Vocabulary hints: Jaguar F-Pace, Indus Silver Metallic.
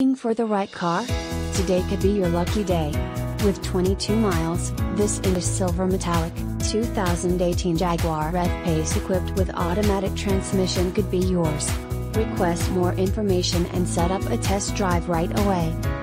Looking for the right car? Today could be your lucky day. With 22 miles, this Indus Silver Metallic 2018 Jaguar F-Pace equipped with automatic transmission could be yours. Request more information and set up a test drive right away.